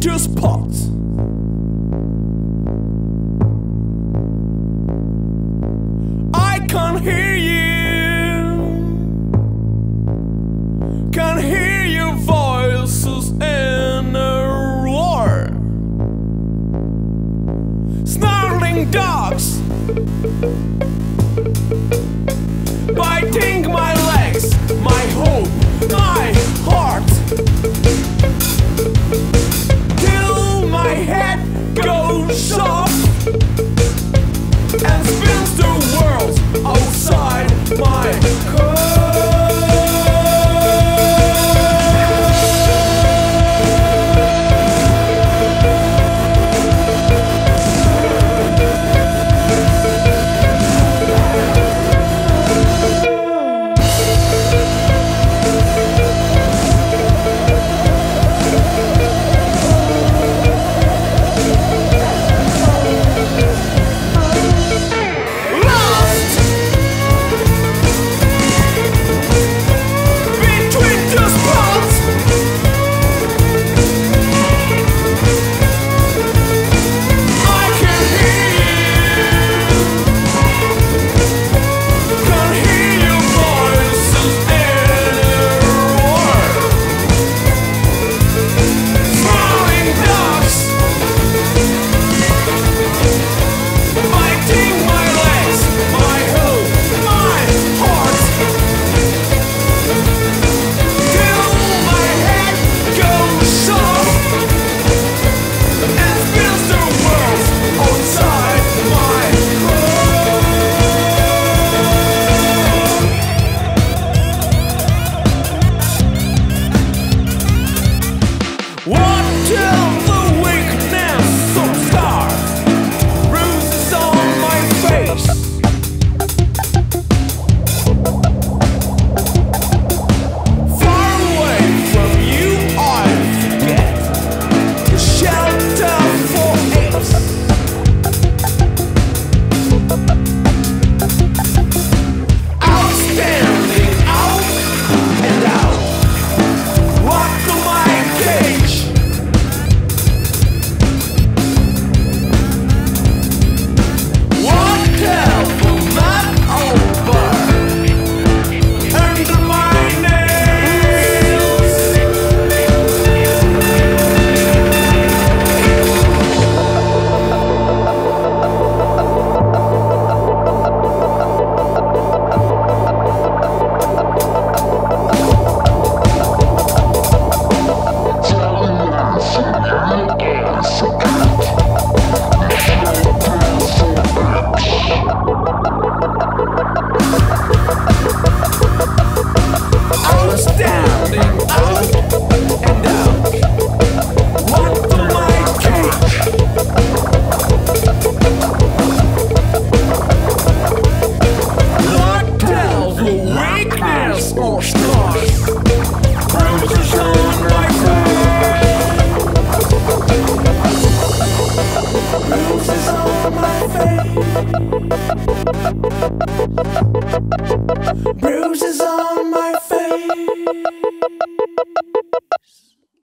danger spots. I can't hear you. Can't hear your voices in a roar. Snarling dogs biting my legs, my hope, my heart, till my head goes soft and spins the world outside my curve. One, two.